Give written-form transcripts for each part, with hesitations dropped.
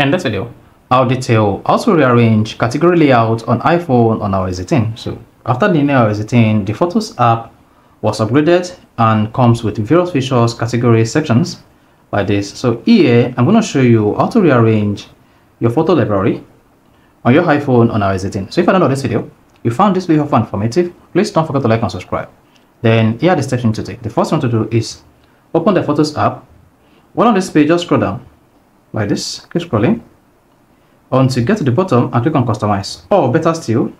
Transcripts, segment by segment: In this video, I'll detail how to rearrange category layout on iPhone on iOS 18. So after the new iOS 18, the Photos app was upgraded and comes with various features, category sections like this. So here, I'm going to show you how to rearrange your photo library on your iPhone on iOS 18. So if I download this video, you found this video helpful and informative, please don't forget to like and subscribe. Then here are the steps you need to take. The first one to do is open the Photos app. While on this page, just scroll down like this, keep scrolling until you get to the bottom and click on customize. Or better still,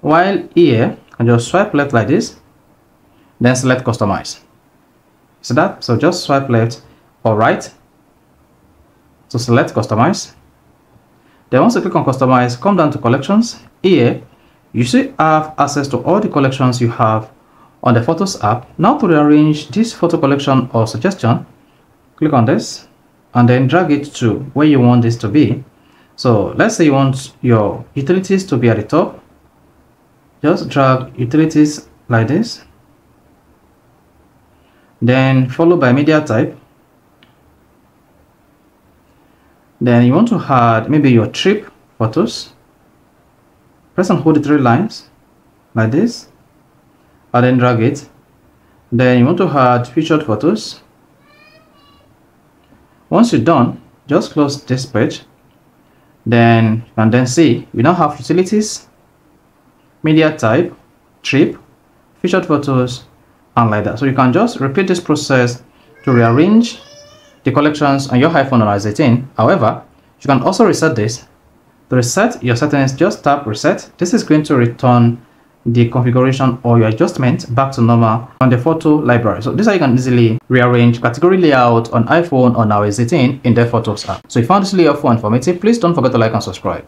while here, and just swipe left like this, then select customize. See that? So just swipe left or right to select customize. Then once you click on customize, come down to collections. Here, you should have access to all the collections you have on the Photos app. Now to rearrange this photo collection or suggestion, click on this and then drag it to where you want this to be. So let's say you want your utilities to be at the top. Just drag utilities like this, then followed by media type. Then you want to add maybe your trip photos. Press and hold the three lines like this and then drag it. Then you want to add featured photos. Once you're done, just close this page. Then you can then see we now have utilities, media type, trip, featured photos, and like that. So you can just repeat this process to rearrange the collections on your iPhone on iOS 18. However, you can also reset this. To reset your settings, just tap reset. This is going to return the configuration or your adjustment back to normal on the photo library. So this is how you can easily rearrange category layout on iPhone on iOS 18 in the Photos app. So if you found this video helpful and informative, please don't forget to like and subscribe.